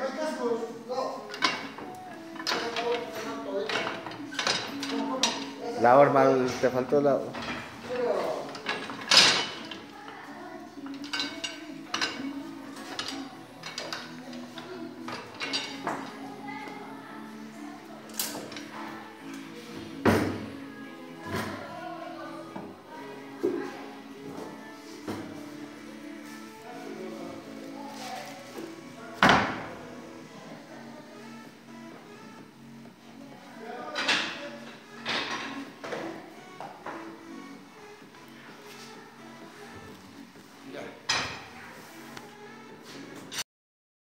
no hay cascos. No. La horma, te faltó la...